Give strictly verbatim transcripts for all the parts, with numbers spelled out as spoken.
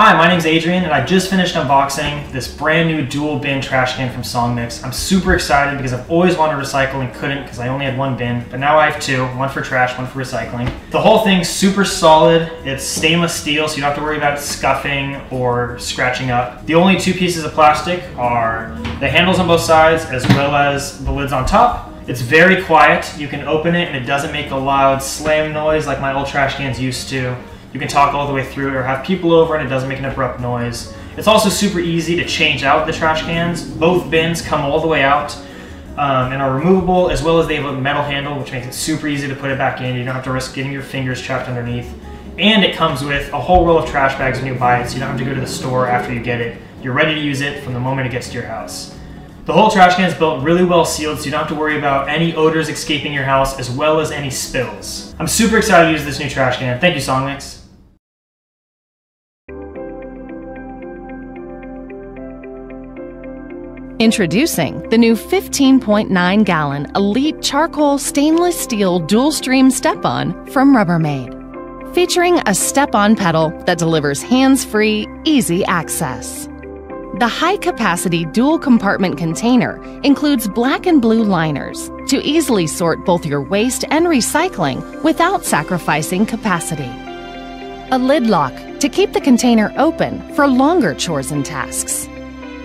Hi, my name's Adrian, and I just finished unboxing this brand new dual bin trash can from SONGMICS. I'm super excited because I've always wanted to recycle and couldn't because I only had one bin, but now I have two, one for trash, one for recycling. The whole thing's super solid. It's stainless steel, so you don't have to worry about scuffing or scratching up. The only two pieces of plastic are the handles on both sides as well as the lids on top. It's very quiet. You can open it and it doesn't make a loud slam noise like my old trash cans used to. You can talk all the way through it or have people over and it doesn't make an abrupt noise. It's also super easy to change out the trash cans. Both bins come all the way out um, and are removable, as well as they have a metal handle, which makes it super easy to put it back in. You don't have to risk getting your fingers trapped underneath. And it comes with a whole roll of trash bags when you buy it, so you don't have to go to the store after you get it. You're ready to use it from the moment it gets to your house. The whole trash can is built really well sealed, so you don't have to worry about any odors escaping your house as well as any spills. I'm super excited to use this new trash can. Thank you, SONGMICS. Introducing the new fifteen point nine gallon Elite Charcoal Stainless Steel Dual Stream Step-On from Rubbermaid. Featuring a step-on pedal that delivers hands-free, easy access. The high-capacity dual-compartment container includes black and blue liners to easily sort both your waste and recycling without sacrificing capacity. A lid lock to keep the container open for longer chores and tasks.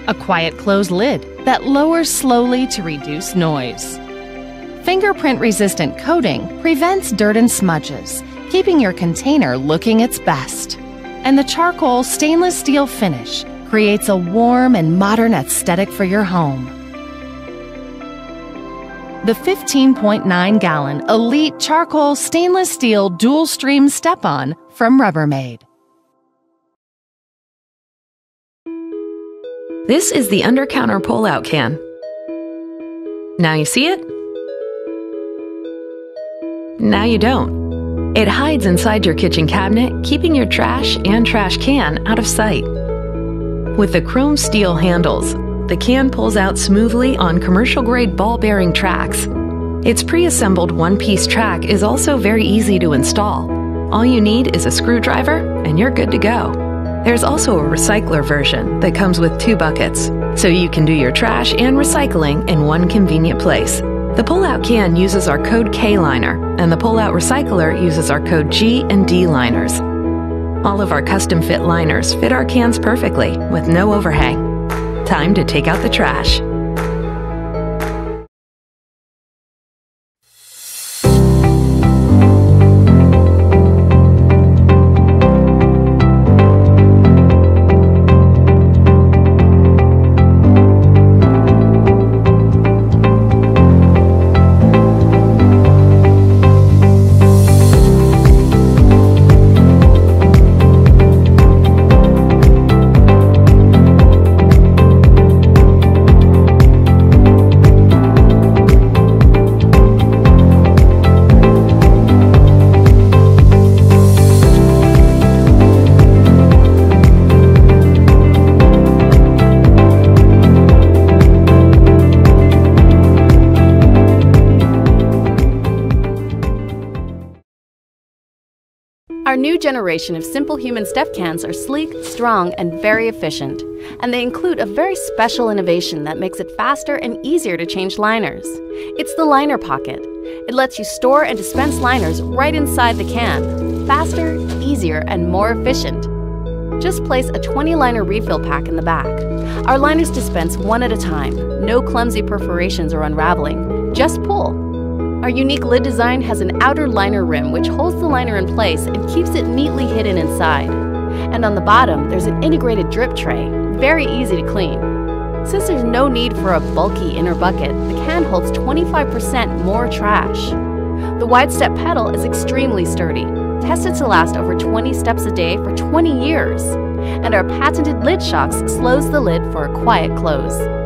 A quiet close lid that lowers slowly to reduce noise. Fingerprint-resistant coating prevents dirt and smudges, keeping your container looking its best. And the charcoal stainless steel finish creates a warm and modern aesthetic for your home. The fifteen point nine gallon Elite Charcoal Stainless Steel Dual Stream Step-On from Rubbermaid. This is the under-counter pull-out can. Now you see it? Now you don't. It hides inside your kitchen cabinet, keeping your trash and trash can out of sight. With the chrome steel handles, the can pulls out smoothly on commercial-grade ball-bearing tracks. Its pre-assembled one-piece track is also very easy to install. All you need is a screwdriver, and you're good to go. There's also a recycler version that comes with two buckets, so you can do your trash and recycling in one convenient place. The pull-out can uses our code K liner, and the pull-out recycler uses our code G and D liners. All of our custom-fit liners fit our cans perfectly with no overhang. Time to take out the trash. Our new generation of simplehuman step cans are sleek, strong, and very efficient. And they include a very special innovation that makes it faster and easier to change liners. It's the liner pocket. It lets you store and dispense liners right inside the can. Faster, easier, and more efficient. Just place a twenty liner refill pack in the back. Our liners dispense one at a time. No clumsy perforations or unraveling. Just pull. Our unique lid design has an outer liner rim which holds the liner in place and keeps it neatly hidden inside. And on the bottom, there's an integrated drip tray, very easy to clean. Since there's no need for a bulky inner bucket, the can holds twenty-five percent more trash. The wide step pedal is extremely sturdy, tested to last over twenty steps a day for twenty years. And our patented lid shocks slows the lid for a quiet close.